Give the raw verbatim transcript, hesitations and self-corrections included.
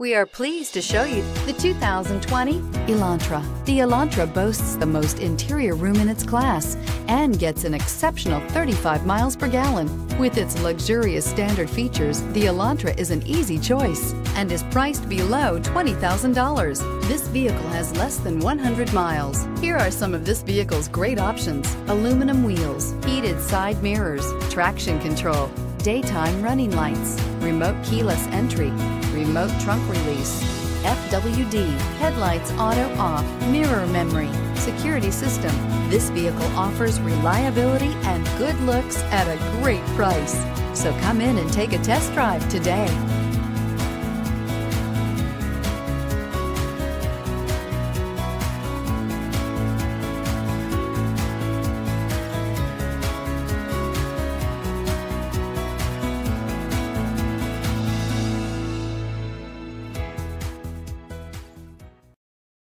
We are pleased to show you the two thousand twenty Elantra. The Elantra boasts the most interior room in its class and gets an exceptional thirty-five miles per gallon. With its luxurious standard features, the Elantra is an easy choice and is priced below twenty thousand dollars. This vehicle has less than one hundred miles. Here are some of this vehicle's great options: aluminum wheels, heated side mirrors, traction control, daytime running lights, remote keyless entry, remote trunk release, F W D, headlights auto off, mirror memory, security system. This vehicle offers reliability and good looks at a great price. So come in and take a test drive today.